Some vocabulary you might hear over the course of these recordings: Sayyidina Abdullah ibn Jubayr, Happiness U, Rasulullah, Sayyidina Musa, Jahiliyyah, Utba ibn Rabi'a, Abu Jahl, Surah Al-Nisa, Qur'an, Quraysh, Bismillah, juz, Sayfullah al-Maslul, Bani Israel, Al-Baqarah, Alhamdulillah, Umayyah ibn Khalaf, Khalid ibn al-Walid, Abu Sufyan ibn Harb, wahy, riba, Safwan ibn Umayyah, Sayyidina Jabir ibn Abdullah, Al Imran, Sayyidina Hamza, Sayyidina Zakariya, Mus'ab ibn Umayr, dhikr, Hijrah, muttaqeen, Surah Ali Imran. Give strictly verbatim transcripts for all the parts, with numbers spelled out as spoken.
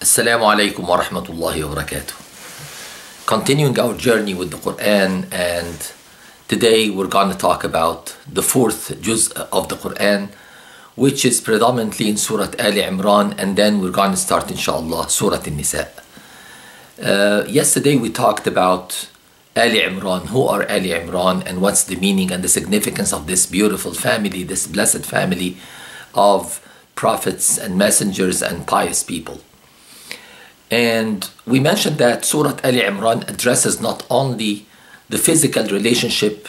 Assalamu alaikum wa rahmatullahi wa barakatuh. Continuing our journey with the Qur'an, and today we're going to talk about the fourth juz of the Qur'an, which is predominantly in Surah Ali Imran, and then we're going to start inshallah Surah Al-Nisa. Uh, yesterday we talked about Ali Imran, who are Ali Imran and what's the meaning and the significance of this beautiful family, this blessed family of prophets and messengers and pious people. And we mentioned that Surah Ali Imran addresses not only the physical relationship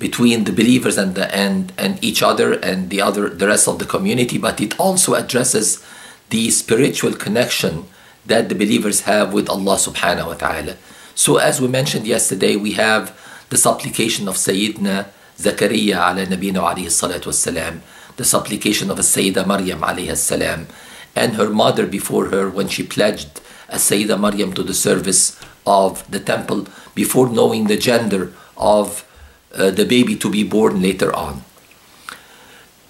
between the believers and the and, and each other and the other the rest of the community, but it also addresses the spiritual connection that the believers have with Allah subhanahu wa ta'ala. So as we mentioned yesterday, we have the supplication of Sayyidina Zakariya ala Nabina alayhi salatu wassalam, the supplication of Sayyida Maryam alayhi salam, and her mother before her when she pledged as Sayyida Maryam to the service of the temple before knowing the gender of uh, the baby to be born later on.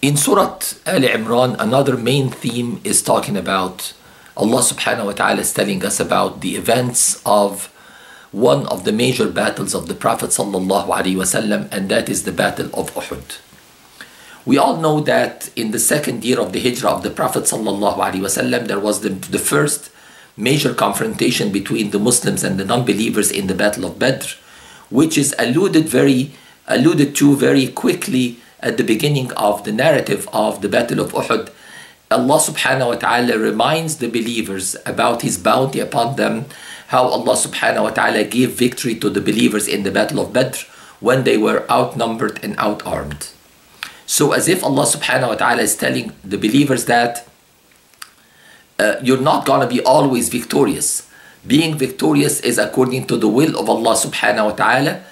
In Surah Ali Imran, another main theme is talking about Allah subhanahu wa ta'ala is telling us about the events of one of the major battles of the Prophet sallallahu alaihi wasallam, and that is the Battle of Uhud. We all know that in the second year of the Hijrah of the Prophet ﷺ, there was the, the first major confrontation between the Muslims and the non-believers in the Battle of Badr, which is alluded, very, alluded to very quickly at the beginning of the narrative of the Battle of Uhud. Allah subhanahu wa ta'ala reminds the believers about His bounty upon them, how Allah subhanahu wa ta'ala gave victory to the believers in the Battle of Badr when they were outnumbered and outarmed. So as if Allah subhanahu wa ta'ala is telling the believers that uh, you're not going to be always victorious. Being victorious is according to the will of Allah subhanahu wa ta'ala.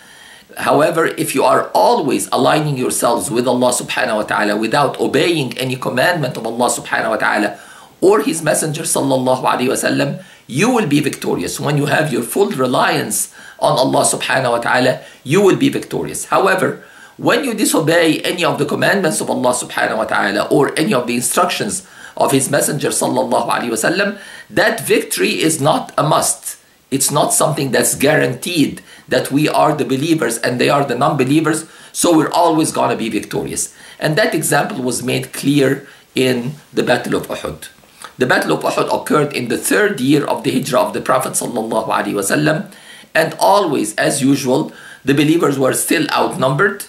However, if you are always aligning yourselves with Allah subhanahu wa ta'ala without obeying any commandment of Allah subhanahu wa ta'ala or His messenger sallallahu alayhi wa sallam, you will be victorious. When you have your full reliance on Allah subhanahu wa ta'ala, you will be victorious. However, when you disobey any of the commandments of Allah subhanahu wa ta'ala or any of the instructions of His messenger sallallahu alaihi wasallam, that victory is not a must. It's not something that's guaranteed that we are the believers and they are the non-believers, so we're always going to be victorious. And that example was made clear in the Battle of Uhud. The Battle of Uhud occurred in the third year of the Hijrah of the Prophet sallallahu alaihi wasallam, and always, as usual, the believers were still outnumbered.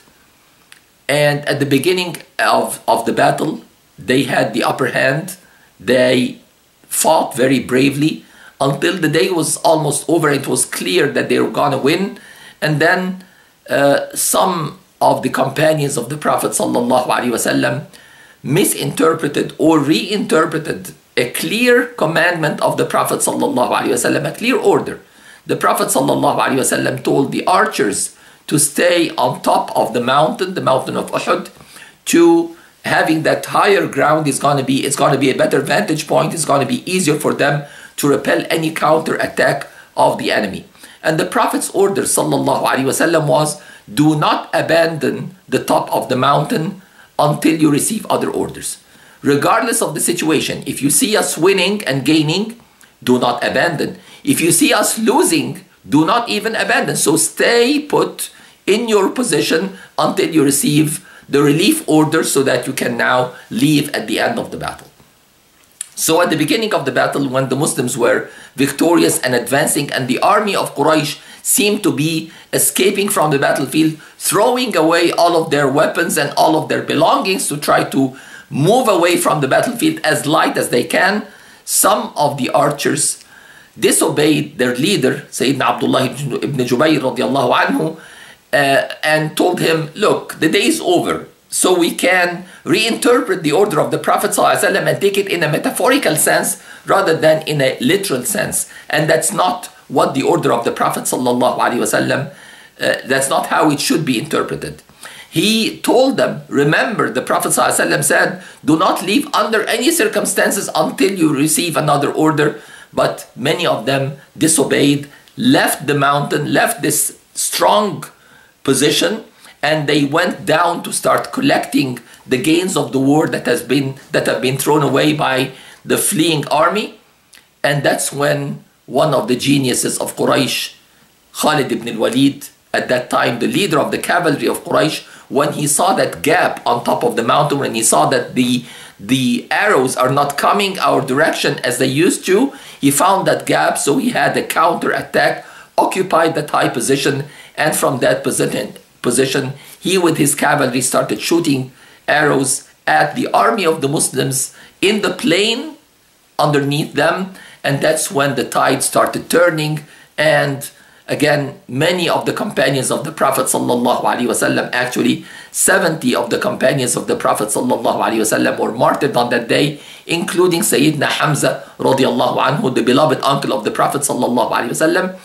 And at the beginning of, of the battle, they had the upper hand. They fought very bravely until the day was almost over. It was clear that they were going to win. And then uh, some of the companions of the Prophet ﷺ misinterpreted or reinterpreted a clear commandment of the Prophet ﷺ, a clear order. The Prophet ﷺ told the archers to stay on top of the mountain, the mountain of Uhud, to having that higher ground is going to be, it's going to be a better vantage point, it's going to be easier for them to repel any counter attack of the enemy. And the Prophet's order sallallahu alaihi wasallam was, do not abandon the top of the mountain until you receive other orders. Regardless of the situation, if you see us winning and gaining, do not abandon. If you see us losing, do not even abandon. So stay put in your position until you receive the relief order so that you can now leave at the end of the battle. So at the beginning of the battle, when the Muslims were victorious and advancing, and the army of Quraysh seemed to be escaping from the battlefield, throwing away all of their weapons and all of their belongings to try to move away from the battlefield as light as they can, some of the archers disobeyed their leader, Sayyidina Abdullah ibn Jubayr radiallahu anhu, uh, and told him, look, the day is over, so we can reinterpret the order of the Prophet ﷺ and take it in a metaphorical sense rather than in a literal sense. And that's not what the order of the Prophet ﷺ, uh, that's not how it should be interpreted. He told them, remember, the Prophet ﷺ said, do not leave under any circumstances until you receive another order. But many of them disobeyed, left the mountain, left this strong position, and they went down to start collecting the gains of the war that has been that have been thrown away by the fleeing army. And that's when one of the geniuses of Quraysh, Khalid ibn al-Walid, at that time the leader of the cavalry of Quraysh, when he saw that gap on top of the mountain, when he saw that the the arrows are not coming our direction as they used to, he found that gap, so he had a counter attack, occupied that high position, and from that position position he with his cavalry started shooting arrows at the army of the Muslims in the plain underneath them. And that's when the tide started turning, and again many of the companions of the Prophet ﷺ, actually seventy of the companions of the Prophet ﷺ were martyred on that day, including Sayyidina Hamza radiallahu anhu, the beloved uncle of the Prophet ﷺ.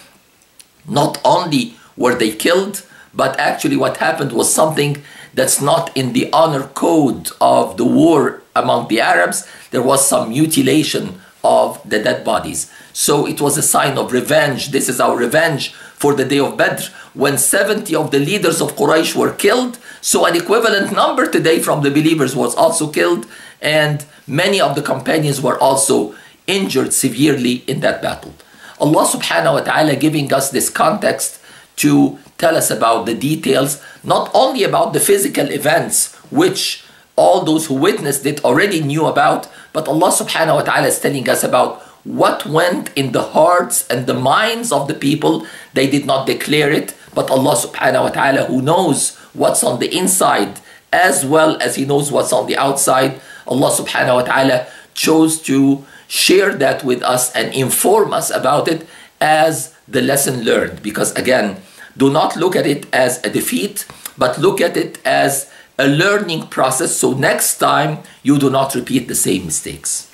Not only were they killed, but actually what happened was something that's not in the honor code of the war among the Arabs. There was some mutilation of the dead bodies. So it was a sign of revenge. This is our revenge for the day of Badr, when seventy of the leaders of Quraysh were killed. So an equivalent number today from the believers was also killed, and many of the companions were also injured severely in that battle. Allah subhanahu wa ta'ala giving us this context to tell us about the details, not only about the physical events which all those who witnessed it already knew about, but Allah subhanahu wa ta'ala is telling us about what went in the hearts and the minds of the people. They did not declare it, but Allah subhanahu wa ta'ala, who knows what's on the inside as well as He knows what's on the outside, Allah subhanahu wa ta'ala chose to share that with us and inform us about it as the lesson learned. Because again, do not look at it as a defeat, but look at it as a learning process, so next time you do not repeat the same mistakes.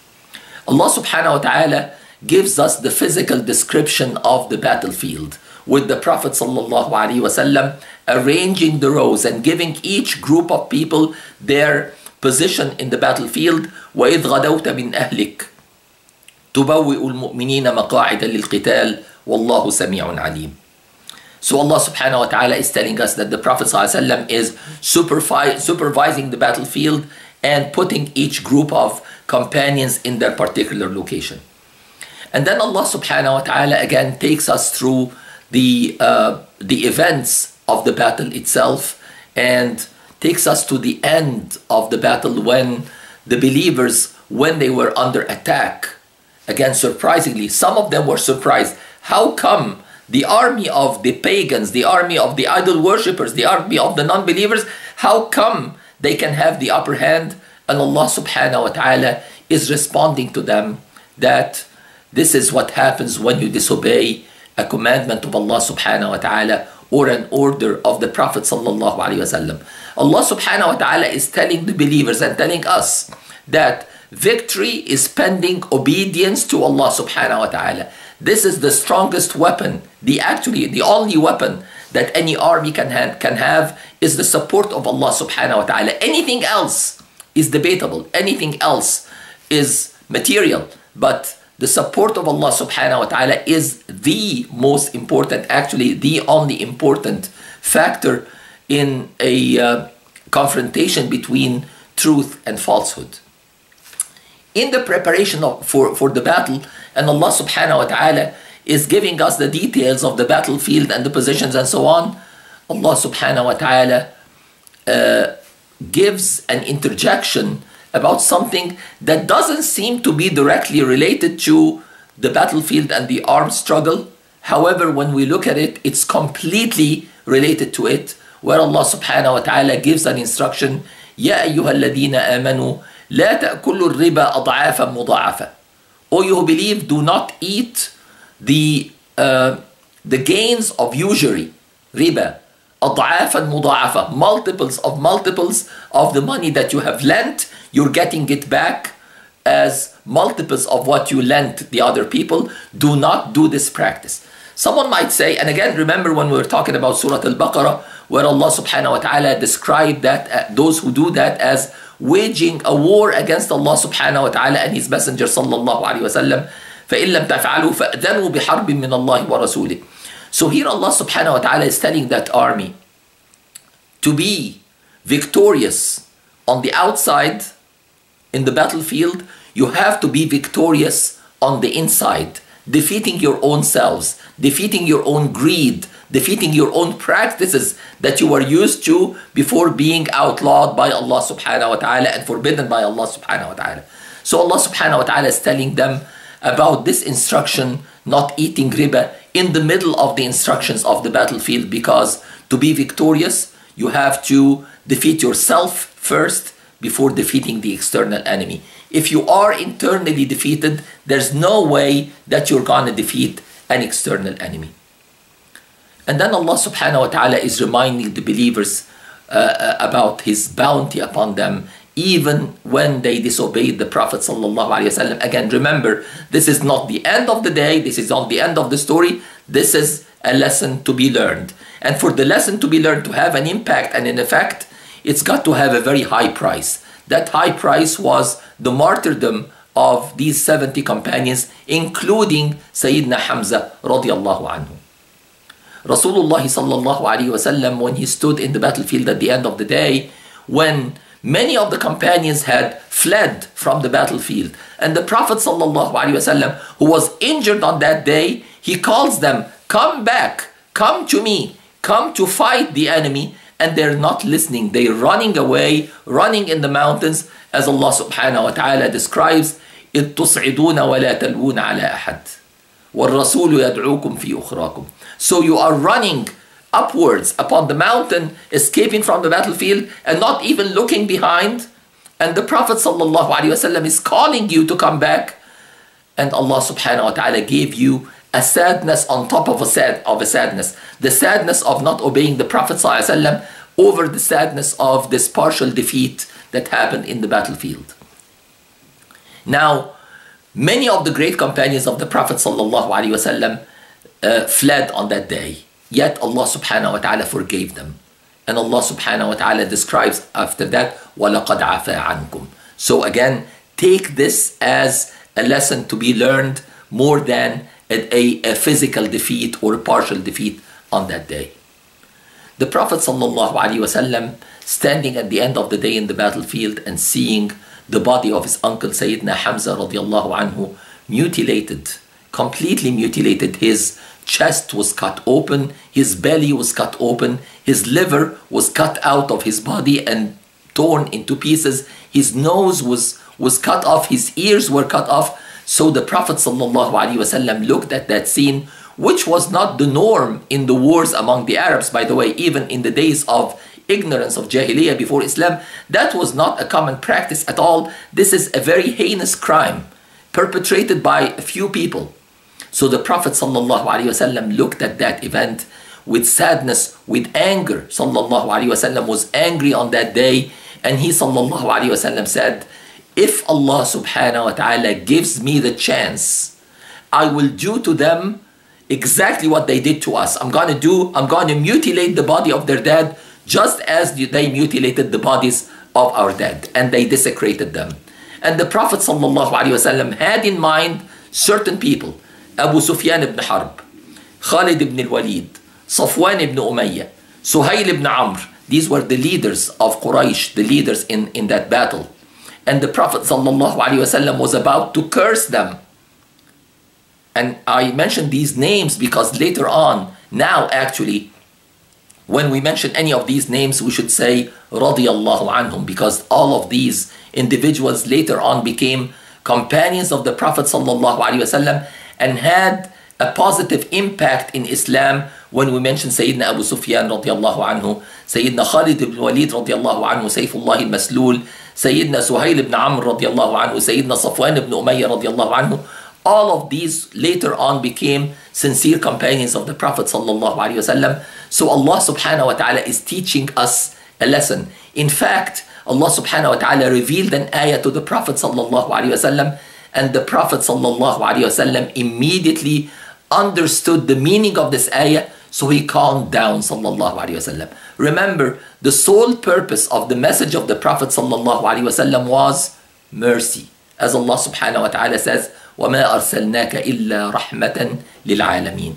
Allah subhanahu wa ta'ala gives us the physical description of the battlefield, with the Prophet sallallahu alaihi wasallam arranging the rows and giving each group of people their position in the battlefield. وَإِذْ غَدَوْتَ مِنْ أَهْلِكَ تُبَوِّئُ الْمُؤْمِنِينَ مَقَاعِدَ لِلْقِتَالِ وَاللَّهُ سَمِيعٌ عَلِيمٌ. So Allah subhanahu wa ta'ala is telling us that the Prophet ﷺ is supervi supervising the battlefield and putting each group of companions in their particular location. And then Allah subhanahu wa ta'ala again takes us through the, uh, the events of the battle itself, and takes us to the end of the battle, when the believers, when they were under attack, again surprisingly, some of them were surprised. How come the army of the pagans, the army of the idol worshippers, the army of the non-believers, how come they can have the upper hand? And Allah subhanahu wa ta'ala is responding to them that this is what happens when you disobey a commandment of Allah subhanahu wa ta'ala or an order of the Prophet sallallahu alaihi wasallam. Allah subhanahu wa ta'ala is telling the believers and telling us that victory is pending obedience to Allah subhanahu wa ta'ala. This is the strongest weapon. The actually the only weapon that any army can have, can have is the support of Allah subhanahu wa ta'ala. Anything else is debatable. Anything else is material. But the support of Allah subhanahu wa ta'ala is the most important, actually the only important factor in a uh, confrontation between truth and falsehood. In the preparation of, for, for the battle, and Allah subhanahu wa ta'ala is giving us the details of the battlefield and the positions and so on, Allah subhanahu wa ta'ala uh, gives an interjection about something that doesn't seem to be directly related to the battlefield and the armed struggle. However, when we look at it, it's completely related to it, where Allah subhanahu wa ta'ala gives an instruction, يَا أَيُّهَا الَّذِينَ آمَنُوا لَا تَأْكُلُوا الرِّبَا أَضْعَافًا مُضَاعَفًا. O you who believe, do not eat the, uh, the gains of usury, riba, أضعافًا مضاعفًا, multiples of multiples of the money that you have lent. You're getting it back as multiples of what you lent the other people. Do not do this practice. Someone might say, and again, remember when we were talking about Surah Al-Baqarah, where Allah subhanahu wa ta'ala described that uh, those who do that as waging a war against Allah subhanahu wa ta'ala and His Messenger sallallahu alayhi wa sallam. فَإِن لَمْ تَفْعَلُوا فَأْذَنُوا بِحَرْبٍ مِّنَ اللَّهِ وَرَسُولِهِ. So here Allah subhanahu wa ta'ala is telling that army to be victorious on the outside in the battlefield. You have to be victorious on the inside, defeating your own selves, defeating your own greed, defeating your own practices that you were used to before being outlawed by Allah subhanahu wa ta'ala and forbidden by Allah subhanahu wa ta'ala. So Allah subhanahu wa ta'ala is telling them about this instruction, not eating riba, in the middle of the instructions of the battlefield, because to be victorious, you have to defeat yourself first before defeating the external enemy. If you are internally defeated, there's no way that you're gonna defeat an external enemy. And then Allah subhanahu wa ta'ala is reminding the believers uh, about His bounty upon them, even when they disobeyed the Prophet sallallahu alaihi wasallam. Again, remember, this is not the end of the day, this is not the end of the story, this is a lesson to be learned. And for the lesson to be learned to have an impact and an effect, it's got to have a very high price. That high price was the martyrdom of these seventy companions, including Sayyidina Hamza radiallahu anhu. Rasulullah sallallahu alaihi wasallam, when he stood in the battlefield at the end of the day, when many of the companions had fled from the battlefield, and the Prophet sallallahu alaihi wasallam, who was injured on that day, he calls them, come back, come to me, come to fight the enemy, and they're not listening. They're running away, running in the mountains, as Allah subhanahu wa ta'ala describes, إِذْ تُصْعِدُونَ وَلَا تَلْوُونَ عَلَى أَحَدٍ وَالرَّسُولُ يَدْعُوكُمْ فِي أُخْرَاكُمْ. So you are running upwards upon the mountain, escaping from the battlefield and not even looking behind, and the Prophet sallallahu alaihi wasallam is calling you to come back, and Allah subhanahu wa ta'ala gave you a sadness on top of a sad of a sadness, the sadness of not obeying the Prophet sallallahu alaihi wasallam over the sadness of this partial defeat that happened in the battlefield. Now, many of the great companions of the Prophet sallallahu alaihi wasallam uh, fled on that day. Yet Allah subhanahu wa ta'ala forgave them. And Allah subhanahu wa ta'ala describes after that, وَلَقَدْ عَفَا عَنْكُمْ. So again, take this as a lesson to be learned more than a, a physical defeat or a partial defeat on that day. The Prophet sallallahu alaihi wasallam, standing at the end of the day in the battlefield and seeing the body of his uncle Sayyidina Hamza radiallahu anhu mutilated, completely mutilated. His chest was cut open, his belly was cut open, his liver was cut out of his body and torn into pieces, his nose was, was cut off, his ears were cut off. So the Prophet ﷺ looked at that scene, which was not the norm in the wars among the Arabs, by the way, even in the days of ignorance of Jahiliyyah before Islam. That was not a common practice at all. This is a very heinous crime perpetrated by a few people. So the Prophet ﷺ looked at that event with sadness, with anger. ﷺ was angry on that day, and he ﷺ said, if Allah subhanahu wa ta'ala gives me the chance, I will do to them exactly what they did to us. I'm gonna do, I'm gonna mutilate the body of their dead just as they mutilated the bodies of our dead, and they desecrated them. And the Prophet ﷺ had in mind certain people: Abu Sufyan ibn Harb, Khalid ibn al-Walid, Safwan ibn Umayyah, Suhail ibn Amr. These were the leaders of Quraysh, the leaders in, in that battle. And the Prophet ﷺ was about to curse them. And I mentioned these names because later on, now actually, when we mention any of these names, we should say radiyallahu anhum, because all of these individuals later on became companions of the Prophet ﷺ and had a positive impact in Islam. When we mention Sayyidina Abu Sufyan radiallahu anhu, Sayyidina Khalid ibn Walid radiallahu anhu, Sayfullah al-Maslul, Sayyidina Suhail ibn Amr radiallahu anhu, Sayyidina Safwan ibn Umayyah radiallahu anhu, all of these later on became sincere companions of the Prophet sallallahu alaihi wasallam. So Allah subhanahu wa ta'ala is teaching us a lesson. In fact, Allah subhanahu wa ta'ala revealed an ayah to the Prophet sallallahu alaihi wasallam, and the Prophet ﷺ immediately understood the meaning of this ayah, so he calmed down. Remember, the sole purpose of the message of the Prophet ﷺ was mercy. As Allah subhanahu wa ta'ala says, وَمَا أَرْسَلْنَاكَ إِلَّا رَحْمَةً لِلْعَالَمِينَ.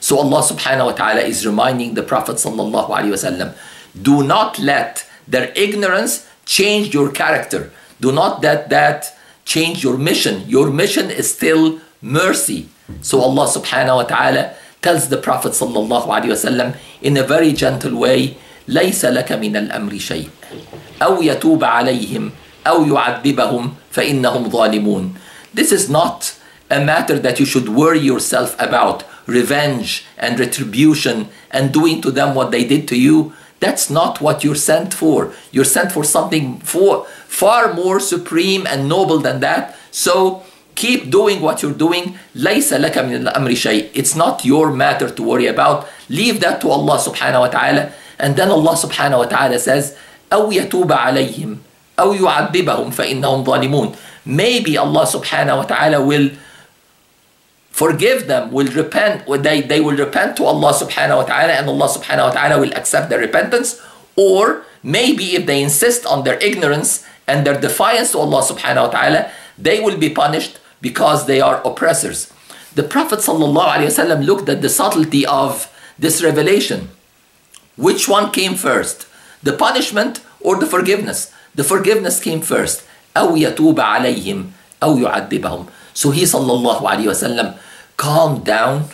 So Allah subhanahu wa ta'ala is reminding the Prophet ﷺ, do not let their ignorance change your character. Do not let that change your mission. Your mission is still mercy. So Allah subhanahu wa ta'ala tells the Prophet sallallahu alayhi wa sallam in a very gentle way, لَيْسَ لَكَ مِنَ الْأَمْرِ شَيْءٍ أَوْ يَتُوبَ عَلَيْهِمْ أَوْ يُعَذِّبَهُمْ فَإِنَّهُمْ ظَالِمُونَ. This is not a matter that you should worry yourself about, revenge and retribution and doing to them what they did to you. That's not what you're sent for. You're sent for something for far more supreme and noble than that. So keep doing what you're doing. لَيْسَ لَكَ مِنَ الْأَمْرِ شَيْءٍ. It's not your matter to worry about. Leave that to Allah subhanahu wa ta'ala. And then Allah subhanahu wa ta'ala says, أَوْ يَتُوبَ عَلَيْهِمْ أَوْ يُعَذِّبَهُمْ فَإِنَّهُمْ ظَالِمُونَ. Maybe Allah subhanahu wa ta'ala will forgive them, will repent, they, they will repent to Allah subhanahu wa ta'ala, and Allah subhanahu wa ta'ala will accept their repentance. Or maybe if they insist on their ignorance and their defiance to Allah subhanahu wa ta'ala, they will be punished because they are oppressors. The Prophet sallallahu alayhi wa sallam looked at the subtlety of this revelation. Which one came first? The punishment or the forgiveness? The forgiveness came first. أَوْ يَتُوبَ عَلَيْهِمْ أَوْ يُعَذِّبَهُمْ. So he sallallahu alayhi wasallam calmed down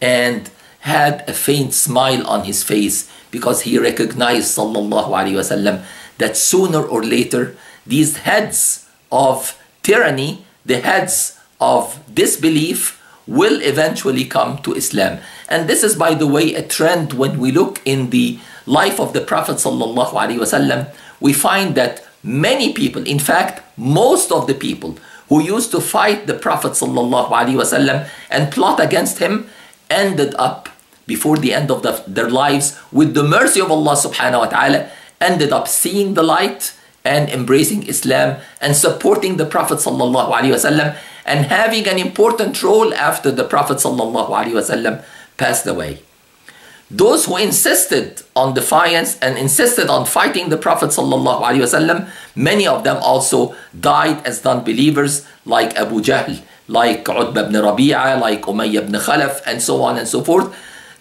and had a faint smile on his face, because he recognized sallallahu alayhi wasallam that sooner or later these heads of tyranny, the heads of disbelief, will eventually come to Islam. And this is, by the way, a trend. When we look in the life of the Prophet sallallahu alayhi wasallam, we find that many people, in fact most of the people who used to fight the Prophet sallallahu alayhi wasallam and plot against him, ended up before the end of the, their lives, with the mercy of Allah subhanahu wa ta'ala, ended up seeing the light and embracing Islam and supporting the Prophet sallallahu alayhi wasallam and having an important role after the Prophet sallallahu alayhi wasallam passed away. Those who insisted on defiance and insisted on fighting the Prophet sallallahu alayhi wasallam, many of them also died as non-believers, like Abu Jahl, like Utba ibn Rabi'a, like Umayyah ibn Khalaf, and so on and so forth.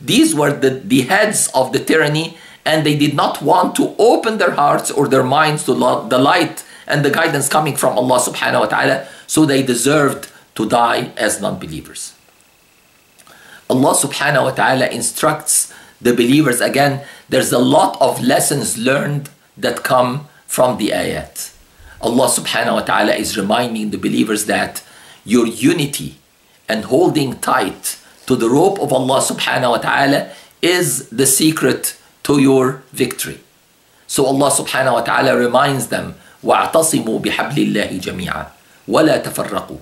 These were the, the heads of the tyranny, and they did not want to open their hearts or their minds to the light and the guidance coming from Allah subhanahu wa ta'ala, so they deserved to die as non-believers. Allah subhanahu wa ta'ala instructs the believers again. There's a lot of lessons learned that come from the ayat. Allah subhanahu wa ta'ala is reminding the believers that your unity and holding tight to the rope of Allah subhanahu wa ta'ala is the secret to your victory. So Allah subhanahu wa ta'ala reminds them, وَاعْتَصِمُوا بِحَبْلِ اللَّهِ جَمِيعًا وَلَا تَفَرَّقُوا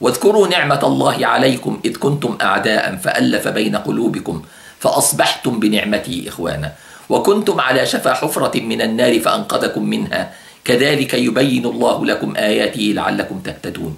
واذكروا نعمة الله عليكم إذ كنتم أعداء فألف بين قلوبكم فأصبحتم بنعمته إخوانا وكنتم على شفا حفرة من النار فأنقذكم منها كذلك يبين الله لكم آياته لعلكم تهتدون.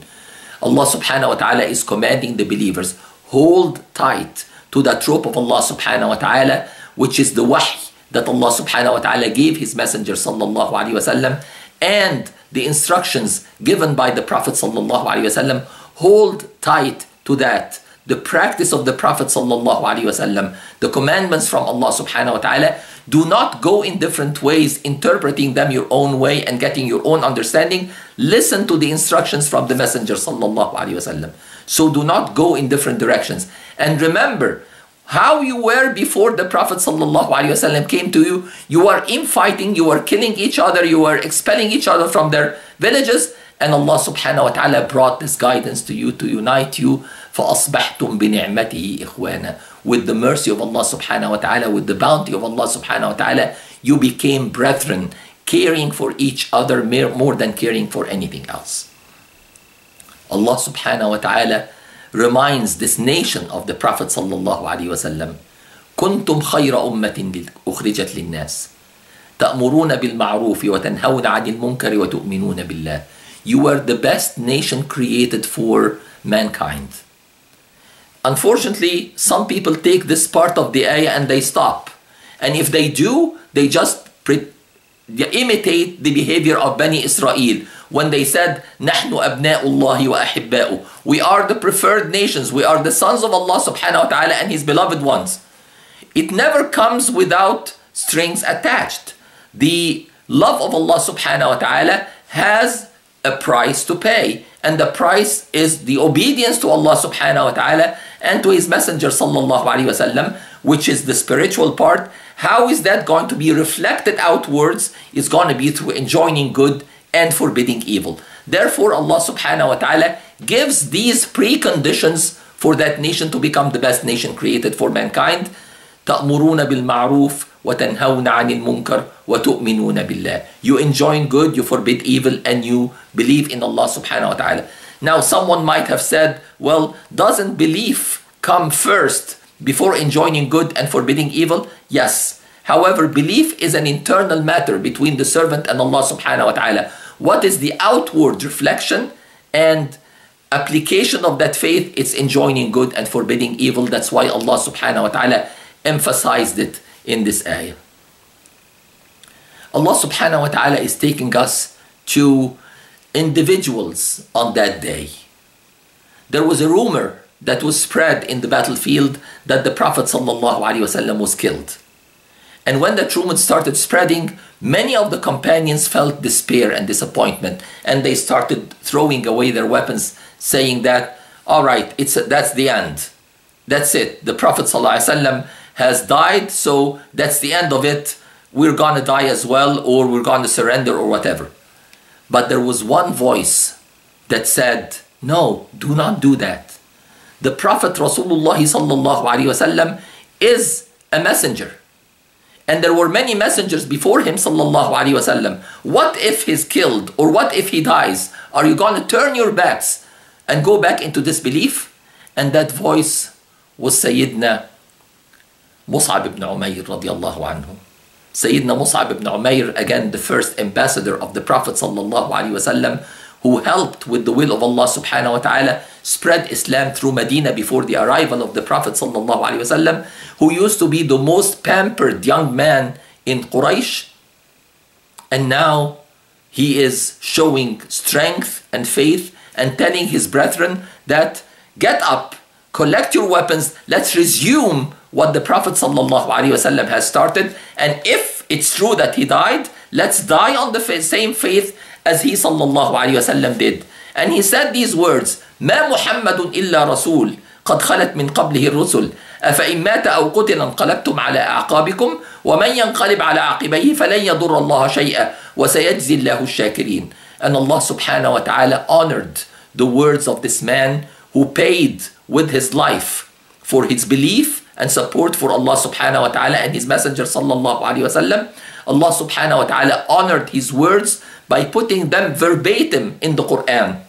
Allah subhanahu wa ta'ala is commanding the believers, hold tight to that rope of Allah subhanahu wa ta'ala, which is the wahy that Allah subhanahu wa ta'ala gave his messenger sallallahu alayhi wa sallam, and the instructions given by the Prophet sallallahu alayhi wa sallam. Hold tight to that. The practice of the Prophet sallallahu alayhi wasallam, the commandments from Allah subhanahu wa ta'ala. Do not go in different ways, interpreting them your own way and getting your own understanding. Listen to the instructions from the Messenger sallallahu alayhi wasallam. So do not go in different directions. And remember how you were before the Prophet sallallahu alayhi wasallam came to you. You were infighting, you were killing each other, you were expelling each other from their villages. And Allah subhanahu wa ta'ala brought this guidance to you to unite you. فَأَصْبَحْتُمْ بِنِعْمَتِهِ إِخْوَانًا. With the mercy of Allah subhanahu wa ta'ala, with the bounty of Allah subhanahu wa ta'ala, you became brethren, caring for each other more than caring for anything else. Allah subhanahu wa ta'ala reminds this nation of the Prophet sallallahu alayhi wa sallam. كُنْتُمْ خَيْرَ أُمَّةٍ أُخْرِجَتْ لِلنَّاسِ تَأْمُرُونَ بِالْمَعْرُوفِ وَتَنْهَوْنَ عَنِ الْمُنْكَرِ وَتُؤْمِنُونَ بِاللَّهِ. You were the best nation created for mankind. Unfortunately, some people take this part of the ayah and they stop. And if they do, they just pre they imitate the behavior of Bani Israel when they said, نَحْنُ أَبْنَاءُ اللَّهِ وَأَحِبَّاءُ. We are the preferred nations. We are the sons of Allah subhanahu wa ta'ala and his beloved ones. It never comes without strings attached. The love of Allah subhanahu wa ta'ala has a price to pay, and the price is the obedience to Allah subhanahu wa ta'ala and to His Messenger sallallahu alaihi wasallam, which is the spiritual part. How is that going to be reflected outwards? It's going to be through enjoining good and forbidding evil. Therefore, Allah subhanahu wa ta'ala gives these preconditions for that nation to become the best nation created for mankind. تَأْمُرُونَ بِالْمَعْرُوفِ وَتَنْهَوْنَ عَنِ الْمُنْكَرِ وَتُؤْمِنُونَ بِاللَّهِ. You enjoin good, you forbid evil, and you believe in Allah subhanahu wa ta'ala. Now, someone might have said, well, doesn't belief come first before enjoining good and forbidding evil? Yes. However, belief is an internal matter between the servant and Allah subhanahu wa ta'ala. What is the outward reflection and application of that faith? It's enjoining good and forbidding evil. That's why Allah subhanahu wa ta'ala emphasized it in this ayah. Allah subhanahu wa ta'ala is taking us to individuals on that day. There was a rumor that was spread in the battlefield that the Prophet sallallahu alaihi wasallam was killed. And when that rumor started spreading, many of the companions felt despair and disappointment, and they started throwing away their weapons, saying that, all right, it's a, that's the end. That's it. The Prophet sallallahu alaihi wasallam has died, so that's the end of it. We're gonna die as well, or we're gonna surrender, or whatever. But there was one voice that said, no, do not do that. The Prophet Rasulullah sallallahu alaihi wasallam is a messenger, and there were many messengers before him sallallahu alaihi wasallam. What if he's killed, or what if he dies? Are you gonna turn your backs and go back into disbelief? And that voice was Sayyidina Mus'ab ibn Umayr radiyallahu anhu. Sayyidina Mus'ab ibn Umayr, again the first ambassador of the Prophet sallallahu alaihi wasallam, who helped with the will of Allah subhanahu wa ta'ala spread Islam through Medina before the arrival of the Prophet sallallahu alaihi wasallam, who used to be the most pampered young man in Quraysh, and now he is showing strength and faith and telling his brethren that get up, collect your weapons, let's resume what the Prophet sallallahu alaihi wasallam has started, and if it's true that he died, let's die on the fa same faith as he sallallahu alaihi wasallam did. And he said these words: ما محمد إلا رسول قد خلت من قبله الرسل أفإن مات أو قتل انقلبتم على أعقابكم ومن ينقلب على عقبيه فلن يضر الله شيئا وسيجزي الله الشاكرين. And Allah subhanahu wa ta'ala honored the words of this man who paid with his life for his belief and support for Allah subhanahu wa ta'ala and his messenger sallallahu alaihi wasallam. Allah subhanahu wa ta'ala honored his words by putting them verbatim in the Qur'an,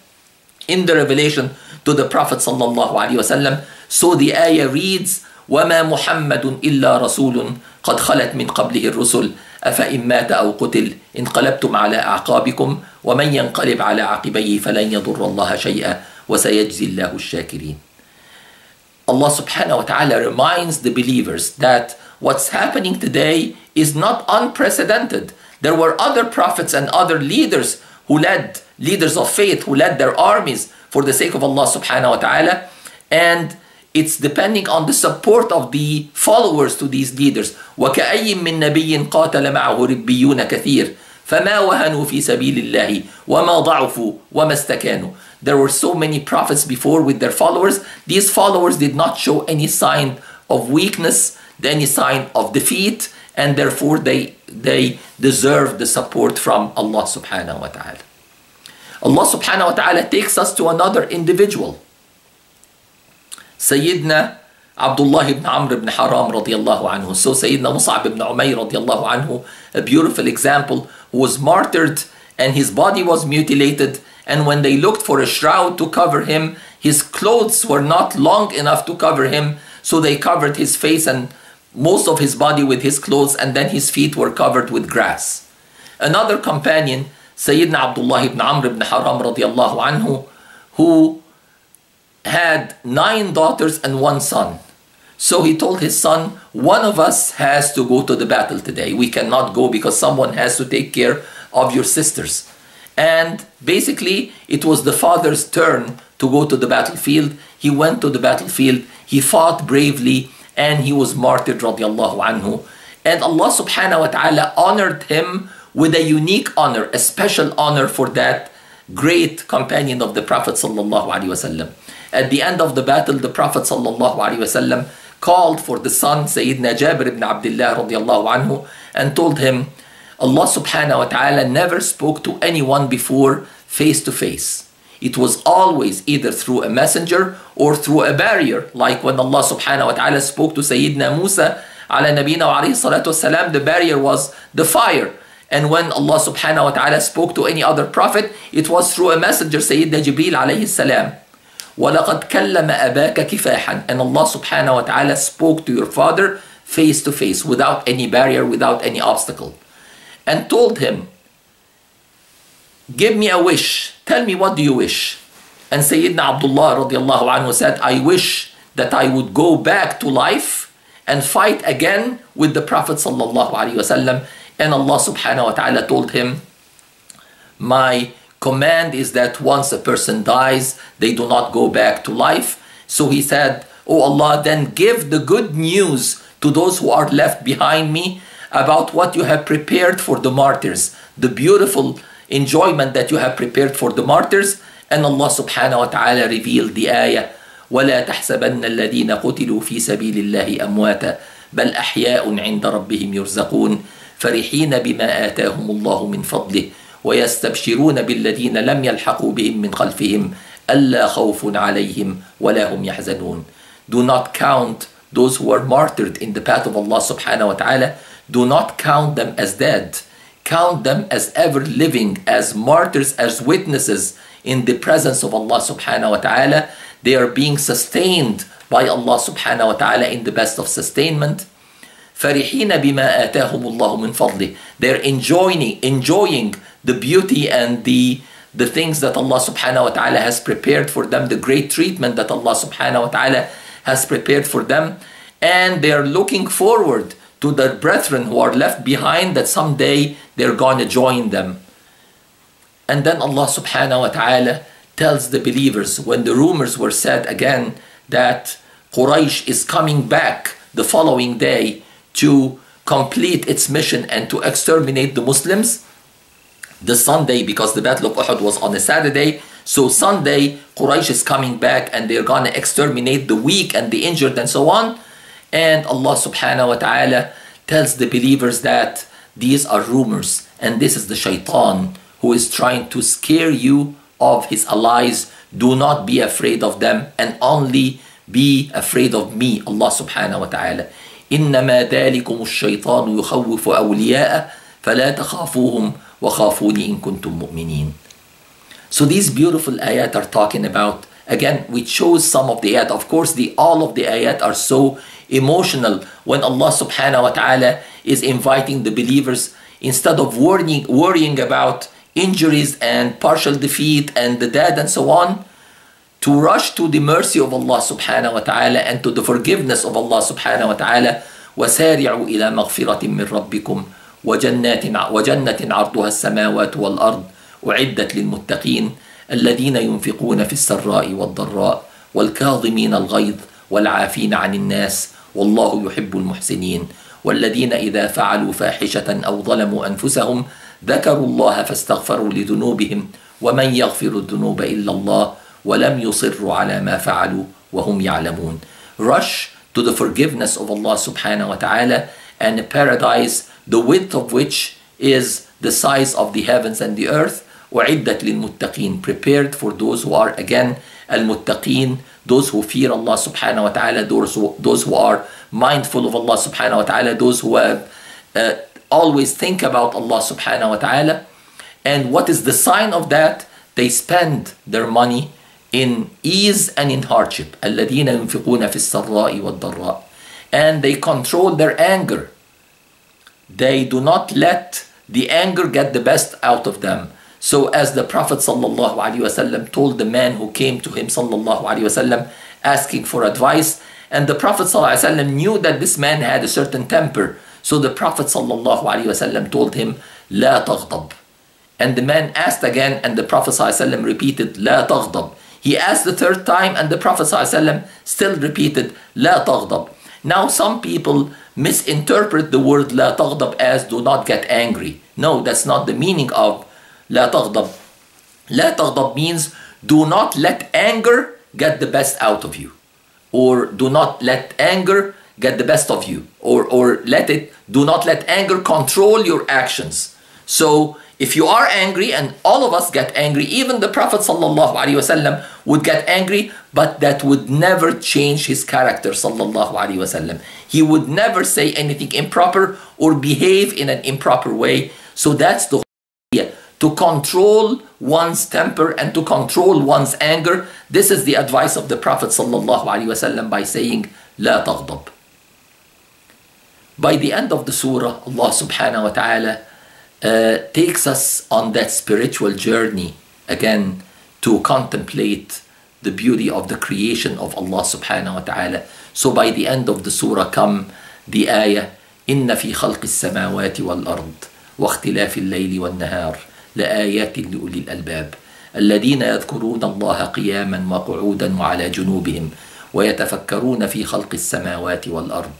in the revelation to the Prophet sallallahu alaihi wasallam. So the ayah reads, وَمَا مُحَمَّدٌ إِلَّا رَسُولٌ قَدْ خَلَتْ مِنْ قَبْلِهِ الرُّسُلُ أَفَإِنْ مَاتَ أَوْ قُتِلْ إِنْقَلَبْتُمْ عَلَىٰ أَعْقَابِكُمْ وَمَنْ يَنْقَلِبْ عَلَىٰ عَقِبَيْهِ فَلَنْ يَضُرَّ اللَّهَ شَيْئًا وَسَيَجْزِي اللَّهُ الشَّاكِرِينَ. Allah subhanahu wa ta'ala reminds the believers that what's happening today is not unprecedented. There were other prophets and other leaders who led, leaders of faith, who led their armies for the sake of Allah subhanahu wa ta'ala. And it's depending on the support of the followers to these leaders. وَكَأَيٍّ مِّن نَبِيٍّ قَاتَلَ مَعَهُ رِبِّيُّونَ كَثِيرٌ فَمَا وَهَنُوا فِي سَبِيلِ اللَّهِ وَمَا ضَعُفُوا وَمَا اسْتَكَانُوا. There were so many prophets before with their followers. These followers did not show any sign of weakness, any sign of defeat, and therefore they they deserve the support from Allah subhanahu wa ta'ala. Allah subhanahu wa ta'ala takes us to another individual, Sayyidina Abdullah ibn Amr ibn Haram radiyallahu anhu. So Sayyidina Mus'ab ibn Umayr radiyallahu anhu, a beautiful example, who was martyred and his body was mutilated, and when they looked for a shroud to cover him, his clothes were not long enough to cover him, so they covered his face and most of his body with his clothes, and then his feet were covered with grass. Another companion, Sayyidina Abdullah ibn Amr ibn Haram radiyallahu anhu, who had nine daughters and one son. So he told his son, one of us has to go to the battle today. We cannot go because someone has to take care of your sisters. And basically, it was the father's turn to go to the battlefield. He went to the battlefield, he fought bravely, and he was martyred radiyallahu anhu. And Allah subhanahu wa ta'ala honored him with a unique honor, a special honor for that great companion of the Prophet ﷺ. At the end of the battle, the Prophet ﷺ called for the son, Sayyidina Jabir ibn Abdullah radiallahu anhu, and told him, Allah subhanahu wa ta'ala never spoke to anyone before face to face. It was always either through a messenger or through a barrier, like when Allah subhanahu wa ta'ala spoke to Sayyidina Musa ala nabina wa alayhi salatu wasalam, the barrier was the fire. And when Allah subhanahu wa ta'ala spoke to any other prophet, it was through a messenger, Sayyidina Jibreel alayhi salam. وَلَقَدْ كَلَّمَ أَبَاكَ كِفَاحًا. And Allah subhanahu wa ta'ala spoke to your father face to face, without any barrier, without any obstacle. And told him, give me a wish. Tell me, what do you wish? And Sayyidina Abdullah radiallahu anhu said, I wish that I would go back to life and fight again with the Prophet sallallahu alayhi wa sallam. And Allah subhanahu wa ta'ala told him, my command is that once a person dies, they do not go back to life. So he said, oh Allah, then give the good news to those who are left behind me about what you have prepared for the martyrs, the beautiful enjoyment that you have prepared for the martyrs. And Allah subhanahu wa ta'ala revealed the ayah, وَلَا تَحْسَبَنَّ الَّذِينَ قُتِلُوا فِي سَبِيلِ اللَّهِ أَمْوَاتًا بَلْ أَحْيَاءٌ عِنْدَ رَبِّهِمْ يُرْزَقُونَ فَرِحِينَ بِمَا آتَاهُمُ اللَّهُ مِنْ فَضْلِهِ وَيَسْتَبْشِرُونَ بِالَّذِينَ لَمْ يَلْحَقُوا بِهِمْ مِنْ خَلْفِهِمْ أَلَّا خَوْفٌ عَلَيْهِمْ وَلَا هُمْ يَحْزَنُونَ. Do not count those who are martyred in the path of Allah subhanahu wa ta'ala. Do not count them as dead. Count them as ever living, as martyrs, as witnesses in the presence of Allah subhanahu wa ta'ala. They are being sustained by Allah subhanahu wa ta'ala in the best of sustainment. فَرِحِينَ بِمَا آتَاهُمُ اللَّهُ مِنْ فَضْلِهِ. They're enjoying, enjoying the beauty and the, the things that Allah subhanahu wa ta'ala has prepared for them, the great treatment that Allah subhanahu wa ta'ala has prepared for them. And they're looking forward to their brethren who are left behind, that someday they're going to join them. And then Allah subhanahu wa ta'ala tells the believers, when the rumors were said again that Quraysh is coming back the following day to complete its mission and to exterminate the Muslims, the Sunday, because the Battle of Uhud was on a Saturday, so Sunday Quraysh is coming back and they're going to exterminate the weak and the injured and so on. And Allah subhanahu wa ta'ala tells the believers that these are rumors, and this is the shaitan who is trying to scare you of his allies. Do not be afraid of them, and only be afraid of me, Allah subhanahu wa ta'ala. إِنَّمَا ذَلِكُمُ الشَّيْطَانُ يُخَوِّفُ أَوْلِيَاءَ فَلَا تَخَافُوهُمْ وَخَافُونِي إِن كُنْتُم مُؤْمِنِينَ. So these beautiful ayat are talking about, again, we chose some of the ayat. Of course, the, all of the ayat are so emotional. When Allah subhanahu wa ta'ala is inviting the believers, instead of worrying, worrying about injuries and partial defeat and the dead and so on, to rush to the mercy of Allah subhanahu wa ta'ala and to the forgiveness of Allah subhanahu wa ta'ala. وَسَارِعُوا إِلَى مَغْفِرَةٍ مِّن رَبِّكُمْ وَجَنَّةٍ عَرْضُهَا السَّمَاوَاتُ وَالْأَرْضُ أُعِدَّتْ لِلْمُتَّقِينَ الَّذِينَ يُنْفِقُونَ فِي السَّرَّاءِ وَالضَّرَّاءِ وَالْكَاظِمِينَ الْغَيْظَ وَالْعَافِينَ عَنِ النَّاسِ وَاللَّهُ يُحِبُّ الْمُحْسِنِينَ وَالَّذِينَ إِذَا فَعَلُوا فَاحِشَةً أَوْ ظَلَمُوا أَنفُسَهُمْ ذَكَرُوا اللَّهَ فَاسْتَغْفَرُوا لِذُنُوبِهِمْ وَمَن يَغْفِرُ الذُّنُوبَ إِلَّا اللَّهُ وَلَمْ يُصِرُّوا عَلَى مَا فَعَلُوا وَهُمْ يَعْلَمُونَ. Rush to the forgiveness of Allah subhanahu wa ta'ala and a paradise, the width of which is the size of the heavens and the earth. وَعِدَّتْ لِلْمُتَّقِينَ, prepared for those who are, again, al-muttaqeen, those who fear Allah subhanahu wa ta'ala, those who, those who are mindful of Allah subhanahu wa ta'ala, those who have, uh, always think about Allah subhanahu wa ta'ala. And what is the sign of that? They spend their money in ease and in hardship. الَّذِينَ يُنْفِقُونَ فِي السَّرَّاءِ وَالضَّرَّاءِ. And they control their anger. They do not let the anger get the best out of them. So as the Prophet ﷺ told the man who came to him ﷺ asking for advice, and the Prophet ﷺ knew that this man had a certain temper. So the Prophet ﷺ told him, لَا تَغْضَب. And the man asked again, and the Prophet ﷺ repeated, لَا تَغْضَب. He asked the third time, and the Prophet ﷺ still repeated, لَا تَغْضَب. Now some people misinterpret the word لَا تَغْضَب as do not get angry. No, that's not the meaning of لَا تَغْضَب. La taghdab means do not let anger get the best out of you, or do not let anger get the best of you, or, or let it, do not let anger control your actions. So if you are angry, and all of us get angry, even the Prophet sallallahu alaihi wasallam would get angry, but that would never change his character sallallahu alaihi wasallam. He would never say anything improper or behave in an improper way. So that's the idea, to control one's temper and to control one's anger. This is the advice of the Prophet sallallahu alaihi wasallam by saying la taghdab. By the end of the surah, Allah subhanahu wa ta'ala uh, takes us on that spiritual journey again to contemplate the beauty of the creation of Allah subhanahu wa ta'ala. So by the end of the surah come the ayah, إِنَّ فِي خَلْقِ السَّمَاوَاتِ وَالْأَرْضِ وَاخْتِلَافِ اللَّيْلِ وَالنَّهَارِ لَآيَاتٍ لِأُولِي الْأَلْبَابِ الَّذِينَ يَذْكُرُونَ اللَّهَ قِيَامًا وَقُعُودًا وَعَلَى جُنُوبِهِمْ وَيَتَفَكَّرُونَ فِي خَلْقِ السَّمَاوَاتِ وَالْأَرْضِ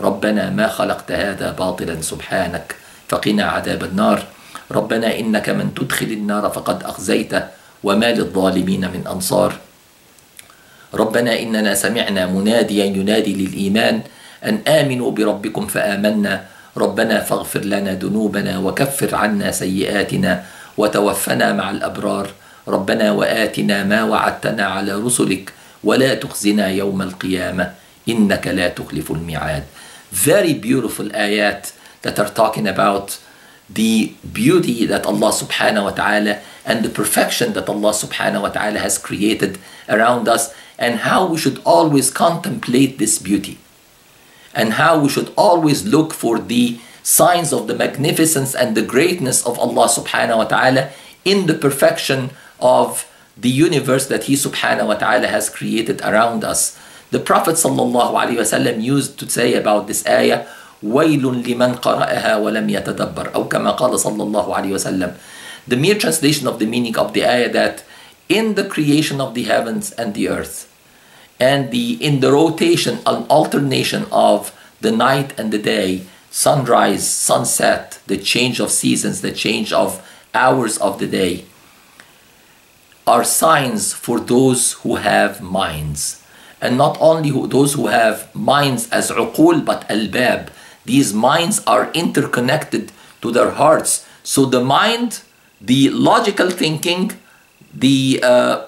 ربنا ما خلقت هذا باطلا سبحانك فقنا عذاب النار ربنا إنك من تدخل النار فقد أخزيته وما للظالمين من أنصار ربنا إننا سمعنا مناديا ينادي للإيمان أن آمنوا بربكم فآمنا ربنا فاغفر لنا ذنوبنا وكفر عنا سيئاتنا وتوفنا مع الأبرار ربنا وآتنا ما وعدتنا على رسلك ولا تخزنا يوم القيامة إنك لا تخلف الميعاد. Very beautiful ayat that are talking about the beauty that Allah subhanahu wa ta'ala and the perfection that Allah subhanahu wa ta'ala has created around us, and how we should always contemplate this beauty, and how we should always look for the signs of the magnificence and the greatness of Allah subhanahu wa ta'ala in the perfection of the universe that He subhanahu wa ta'ala has created around us. The Prophet sallallahu alaihi wasallam used to say about this ayah, وَيْلٌ لِمَنْ قَرَأَهَا وَلَمْ يَتَدَبَّرْ أو كما قال صلى الله عليه وسلم. The mere translation of the meaning of the ayah, that in the creation of the heavens and the earth, and the in the rotation and alternation of the night and the day, sunrise, sunset, the change of seasons, the change of hours of the day, are signs for those who have minds. And not only who, those who have minds as uqul, but albab. These minds are interconnected to their hearts. So the mind, the logical thinking, the uh,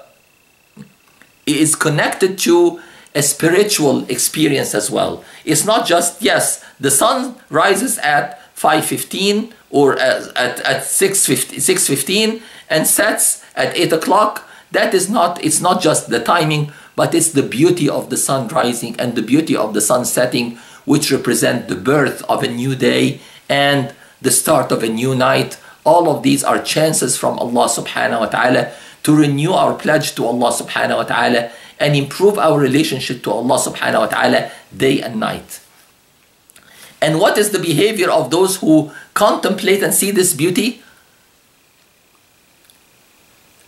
is connected to a spiritual experience as well. It's not just, yes, the sun rises at five fifteen or at, at, at six fifteen and sets at eight o'clock. That is not, it's not just the timing, but it's the beauty of the sun rising and the beauty of the sun setting, which represent the birth of a new day and the start of a new night. All of these are chances from Allah subhanahu wa ta'ala to renew our pledge to Allah subhanahu wa ta'ala and improve our relationship to Allah subhanahu wa ta'ala day and night. And what is the behavior of those who contemplate and see this beauty?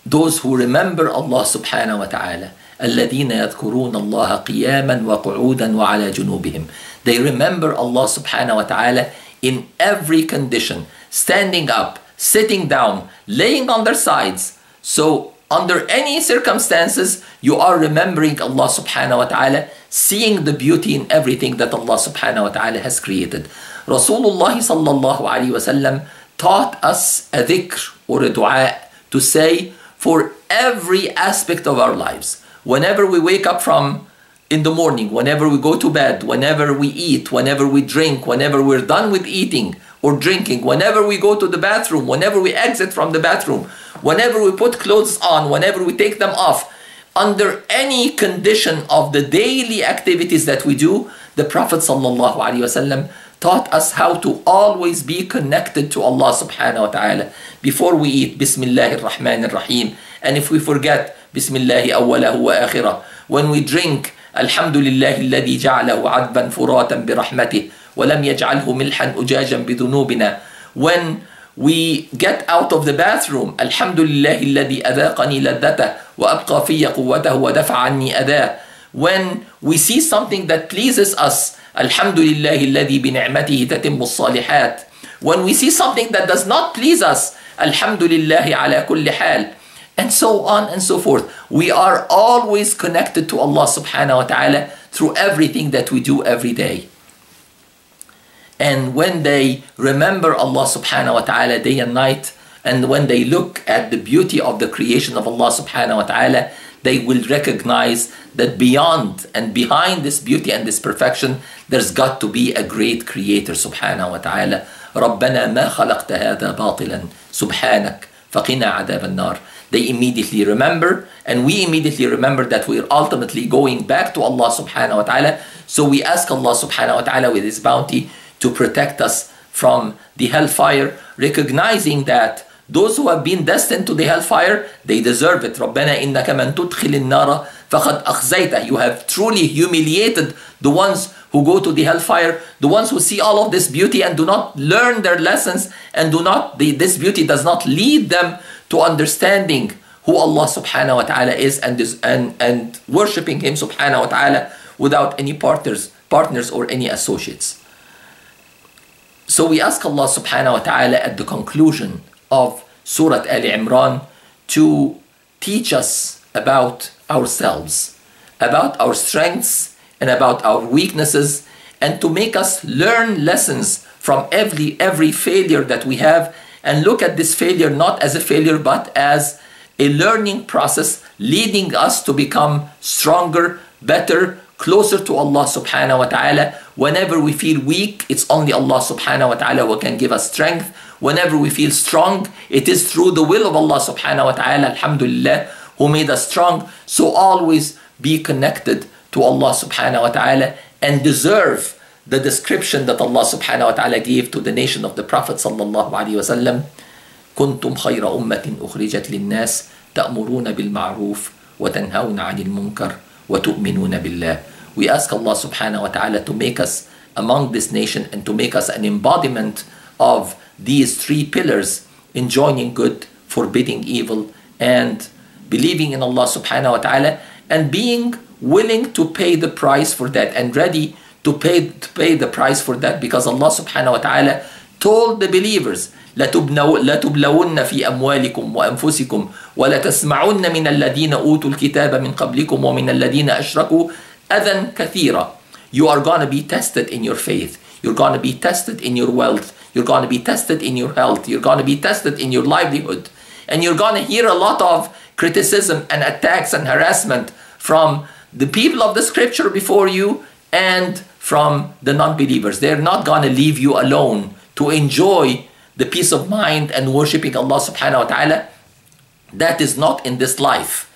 Those who remember Allah subhanahu wa ta'ala. الَّذِينَ يَذْكُرُونَ اللَّهَ قِيَامًا وَقُعُودًا وَعَلَى جُنُوبِهِمْ. They remember Allah subhanahu wa ta'ala in every condition, standing up, sitting down, laying on their sides. So under any circumstances, you are remembering Allah subhanahu wa ta'ala, seeing the beauty in everything that Allah subhanahu wa ta'ala has created. Rasulullah sallallahu alayhi wa sallam taught us a dhikr or a dua to say for every aspect of our lives. Whenever we wake up from in the morning, whenever we go to bed, whenever we eat, whenever we drink, whenever we're done with eating or drinking, whenever we go to the bathroom, whenever we exit from the bathroom, whenever we put clothes on, whenever we take them off, under any condition of the daily activities that we do, the Prophet sallallahu alaihi wasallam taught us how to always be connected to Allah subhanahu wa ta'ala. Before we eat, Bismillahir Rahmanir Rahim. And if we forget, Bismillahi awwalahu wa akhirah. When we drink, Alhamdulillahi alladhi ja'alahu adban furatan birahmatih wa lam yaj'alhu milhan ujajan bidhunubina. When we get out of the bathroom, Alhamdulillahi alladhi adhaqani laddatah wa abqa fiyya quwwatahu wa dafa'anni adha. When we see something that pleases us, Alhamdulillahi alladhi bi ni'matihi tatimmu as-salihat. When we see something that does not please us, Alhamdulillahi ala kulli hal. and so on and so forth. We are always connected to Allah subhanahu wa ta'ala through everything that we do every day. And when they remember Allah subhanahu wa ta'ala day and night, and when they look at the beauty of the creation of Allah subhanahu wa ta'ala, they will recognize that beyond and behind this beauty and this perfection, there's got to be a great creator subhanahu wa ta'ala. رَبَّنَا مَا خَلَقْتَ هَذَا بَاطِلًا سُبْحَانَكَ فَقِنَا عَذَابَ النَّارِ. They immediately remember, and we immediately remember that we are ultimately going back to Allah subhanahu wa ta'ala. So we ask Allah subhanahu wa ta'ala with His bounty to protect us from the hellfire, recognizing that those who have been destined to the hellfire, they deserve it. رَبَّنَا إِنَّكَ مَنْ تُدْخِلِ النَّارَ فَقَدْ أَخْزَيْتَهُ. You have truly humiliated the ones who go to the hellfire, the ones who see all of this beauty and do not learn their lessons, and do not, the, this beauty does not lead them to understanding who Allah subhanahu wa ta'ala is, and, this, and, and worshipping Him subhanahu wa ta'ala without any partners, partners or any associates. So we ask Allah subhanahu wa ta'ala at the conclusion of Surah Ali Imran to teach us about ourselves, about our strengths and about our weaknesses, and to make us learn lessons from every, every failure that we have, and look at this failure not as a failure but as a learning process leading us to become stronger, better, closer to Allah subhanahu wa ta'ala. Whenever we feel weak, it's only Allah subhanahu wa ta'ala who can give us strength. Whenever we feel strong, it is through the will of Allah subhanahu wa ta'ala, alhamdulillah, who made us strong. So always be connected to Allah subhanahu wa ta'ala, and deserve the description that Allah subhanahu wa ta'ala gave to the nation of the Prophet sallallahu alayhi wa sallam. كنتم خير أمة أخرجت للناس تأمرون بالمعروف وتنهون عن المنكر وتؤمنون بالله. We ask Allah subhanahu wa ta'ala to make us among this nation, and to make us an embodiment of these three pillars: enjoining good, forbidding evil, and believing in Allah subhanahu wa ta'ala, and being willing to pay the price for that, and ready to pay, to pay the price for that, because Allah subhanahu wa ta'ala told the believers, لَتُبْلَوُنَّ فِي أَمْوَالِكُمْ وَأَنفُسِكُمْ وَلَتَسْمَعُنَّ مِنَ الَّذِينَ أُوتُوا الْكِتَابَ مِنْ قَبْلِكُمْ وَمِنَ الَّذِينَ أَشْرَكُوا أَذًى كَثِيرًا. You are going to be tested in your faith. You're going to be tested in your wealth. You're going to be tested in your health. You're going to be tested in your livelihood. And you're going to hear a lot of criticism and attacks and harassment from the people of the scripture before you, and from the non-believers. They're not going to leave you alone to enjoy the peace of mind and worshipping Allah subhanahu wa ta'ala. That is not in this life.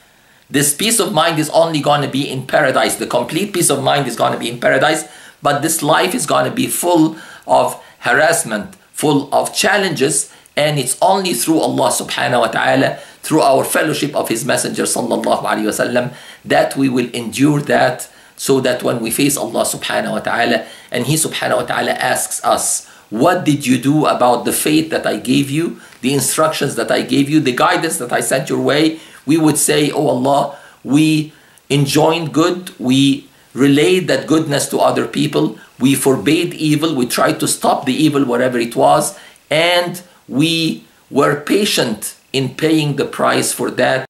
This peace of mind is only going to be in paradise. The complete peace of mind is going to be in paradise. But this life is going to be full of harassment, full of challenges, and it's only through Allah subhanahu wa ta'ala, through our fellowship of His Messenger sallallahu alayhi wa sallam, that we will endure that, so that when we face Allah subhanahu wa ta'ala, and He subhanahu wa ta'ala asks us, what did you do about the faith that I gave you, the instructions that I gave you, the guidance that I sent your way? We would say, oh Allah, we enjoined good, we relayed that goodness to other people, we forbade evil, we tried to stop the evil wherever it was, and we were patient in paying the price for that,